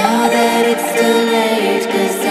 Now that it's too late, 'cause